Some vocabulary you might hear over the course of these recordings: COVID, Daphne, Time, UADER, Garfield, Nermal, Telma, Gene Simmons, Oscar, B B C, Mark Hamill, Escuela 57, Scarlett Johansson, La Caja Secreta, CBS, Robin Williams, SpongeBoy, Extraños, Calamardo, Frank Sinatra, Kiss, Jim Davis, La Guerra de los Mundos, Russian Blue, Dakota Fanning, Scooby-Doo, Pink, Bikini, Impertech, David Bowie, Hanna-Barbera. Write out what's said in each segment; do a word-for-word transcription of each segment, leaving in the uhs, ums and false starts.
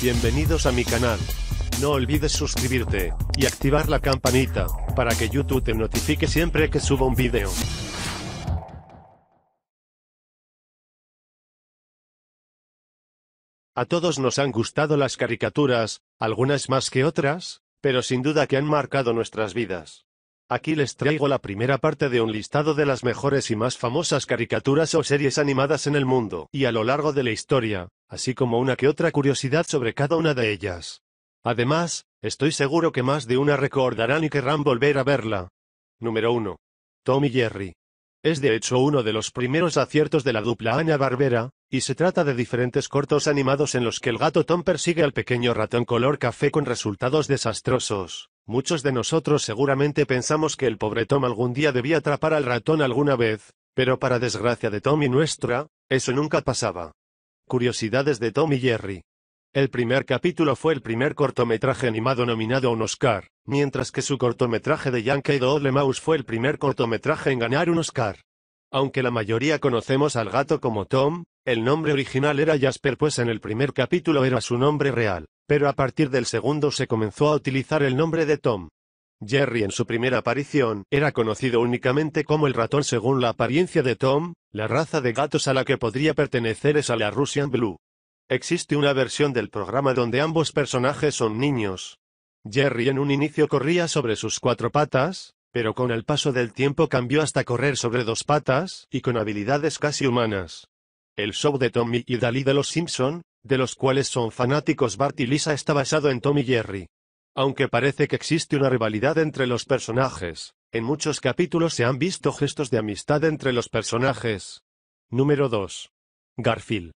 Bienvenidos a mi canal. No olvides suscribirte y activar la campanita para que YouTube te notifique siempre que suba un video. A todos nos han gustado las caricaturas, algunas más que otras, pero sin duda que han marcado nuestras vidas. Aquí les traigo la primera parte de un listado de las mejores y más famosas caricaturas o series animadas en el mundo y a lo largo de la historia, así como una que otra curiosidad sobre cada una de ellas. Además, estoy seguro que más de una recordarán y querrán volver a verla. Número uno. Tom y Jerry. Es de hecho uno de los primeros aciertos de la dupla Hanna-Barbera, y se trata de diferentes cortos animados en los que el gato Tom persigue al pequeño ratón color café con resultados desastrosos. Muchos de nosotros seguramente pensamos que el pobre Tom algún día debía atrapar al ratón alguna vez, pero para desgracia de Tom y nuestra, eso nunca pasaba. Curiosidades de Tom y Jerry. El primer capítulo fue el primer cortometraje animado nominado a un Oscar, mientras que su cortometraje de Yankee Doodle Mouse fue el primer cortometraje en ganar un Oscar. Aunque la mayoría conocemos al gato como Tom, el nombre original era Jasper, pues en el primer capítulo era su nombre real, pero a partir del segundo se comenzó a utilizar el nombre de Tom. Jerry en su primera aparición era conocido únicamente como el ratón según la apariencia de Tom. La raza de gatos a la que podría pertenecer es a la Russian Blue. Existe una versión del programa donde ambos personajes son niños. Jerry en un inicio corría sobre sus cuatro patas, pero con el paso del tiempo cambió hasta correr sobre dos patas y con habilidades casi humanas. El show de Tommy y Dalí de los Simpson, de los cuales son fanáticos Bart y Lisa, está basado en Tom y Jerry. Aunque parece que existe una rivalidad entre los personajes, en muchos capítulos se han visto gestos de amistad entre los personajes. Número dos. Garfield.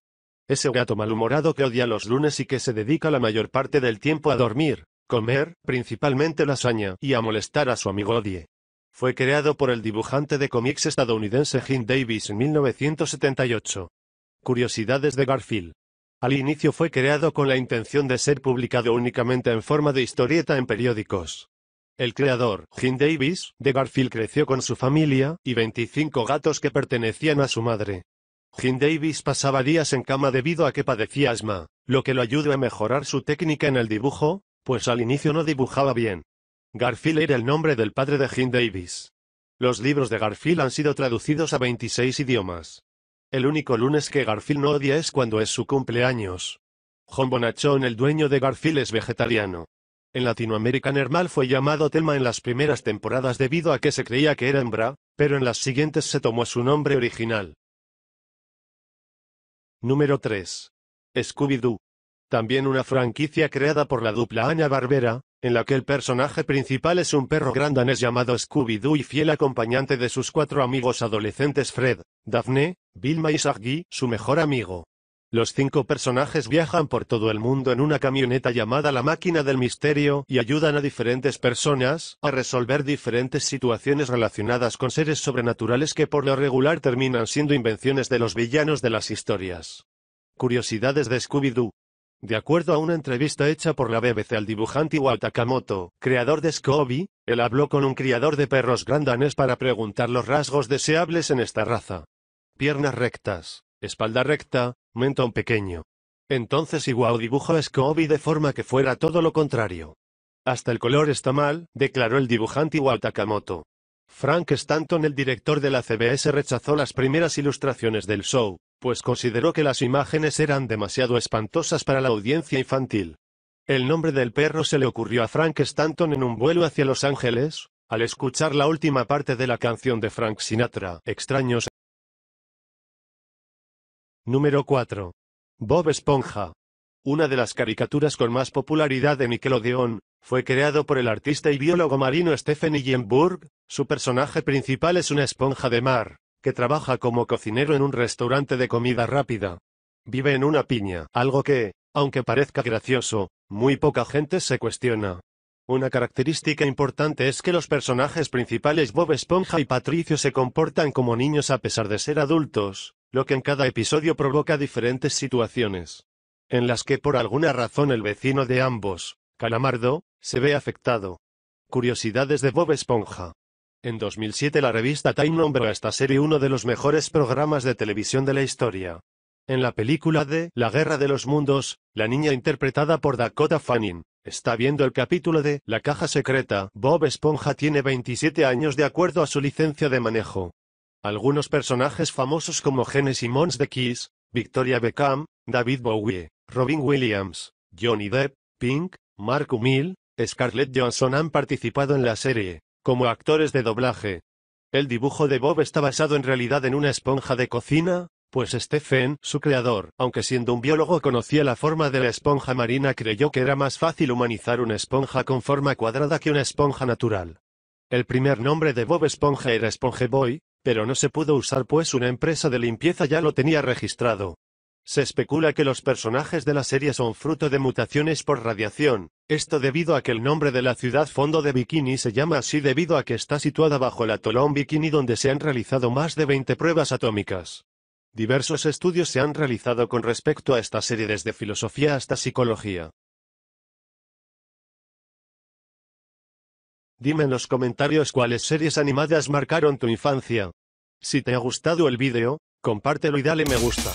Ese gato malhumorado que odia los lunes y que se dedica la mayor parte del tiempo a dormir, comer, principalmente lasaña, y a molestar a su amigo Odie. Fue creado por el dibujante de cómics estadounidense Jim Davis en mil novecientos setenta y ocho. Curiosidades de Garfield. Al inicio fue creado con la intención de ser publicado únicamente en forma de historieta en periódicos. El creador, Jim Davis, de Garfield creció con su familia y veinticinco gatos que pertenecían a su madre. Jim Davis pasaba días en cama debido a que padecía asma, lo que lo ayudó a mejorar su técnica en el dibujo, pues al inicio no dibujaba bien. Garfield era el nombre del padre de Jim Davis. Los libros de Garfield han sido traducidos a veintiséis idiomas. El único lunes que Garfield no odia es cuando es su cumpleaños. John Bonachón, el dueño de Garfield, es vegetariano. En Latinoamérica, Nermal fue llamado Telma en las primeras temporadas debido a que se creía que era hembra, pero en las siguientes se tomó su nombre original. Número tres. Scooby-Doo. También una franquicia creada por la dupla Hanna-Barbera, en la que el personaje principal es un perro gran danés llamado Scooby-Doo y fiel acompañante de sus cuatro amigos adolescentes Fred, Daphne, Vilma y Shaggy, su mejor amigo. Los cinco personajes viajan por todo el mundo en una camioneta llamada la Máquina del Misterio y ayudan a diferentes personas a resolver diferentes situaciones relacionadas con seres sobrenaturales que por lo regular terminan siendo invenciones de los villanos de las historias. Curiosidades de Scooby-Doo. De acuerdo a una entrevista hecha por la B B C al dibujante Iwao Takamoto, creador de Scooby, él habló con un criador de perros gran danés para preguntar los rasgos deseables en esta raza. Piernas rectas, espalda recta, mentón pequeño. Entonces Iwao dibujó a Scooby de forma que fuera todo lo contrario. Hasta el color está mal, declaró el dibujante Iwao Takamoto. Frank Stanton, el director de la C B S, rechazó las primeras ilustraciones del show, pues consideró que las imágenes eran demasiado espantosas para la audiencia infantil. El nombre del perro se le ocurrió a Frank Stanton en un vuelo hacia Los Ángeles, al escuchar la última parte de la canción de Frank Sinatra, Extraños. Número cuatro. Bob Esponja. Una de las caricaturas con más popularidad de Nickelodeon, fue creado por el artista y biólogo marino Stephen Hillenburg. Su personaje principal es una esponja de mar que trabaja como cocinero en un restaurante de comida rápida. Vive en una piña, algo que, aunque parezca gracioso, muy poca gente se cuestiona. Una característica importante es que los personajes principales Bob Esponja y Patricio se comportan como niños a pesar de ser adultos, lo que en cada episodio provoca diferentes situaciones, en las que por alguna razón el vecino de ambos, Calamardo, se ve afectado. Curiosidades de Bob Esponja. En dos mil siete la revista Time nombró a esta serie uno de los mejores programas de televisión de la historia. En la película de La Guerra de los Mundos, La niña interpretada por Dakota Fanning está viendo el capítulo de La Caja Secreta. Bob Esponja tiene veintisiete años de acuerdo a su licencia de manejo. Algunos personajes famosos como Gene Simmons de Kiss, Victoria Beckham, David Bowie, Robin Williams, Johnny Depp, Pink, Mark Hamill, Scarlett Johansson han participado en la serie, como actores de doblaje. El dibujo de Bob está basado en realidad en una esponja de cocina, pues Stephen, su creador, aunque siendo un biólogo conocía la forma de la esponja marina, creyó que era más fácil humanizar una esponja con forma cuadrada que una esponja natural. El primer nombre de Bob Esponja era Spongeboy, pero no se pudo usar pues una empresa de limpieza ya lo tenía registrado. Se especula que los personajes de la serie son fruto de mutaciones por radiación, esto debido a que el nombre de la ciudad fondo de Bikini se llama así debido a que está situada bajo el atolón Bikini, donde se han realizado más de veinte pruebas atómicas. Diversos estudios se han realizado con respecto a esta serie desde filosofía hasta psicología. Dime en los comentarios cuáles series animadas marcaron tu infancia. Si te ha gustado el vídeo, compártelo y dale me gusta.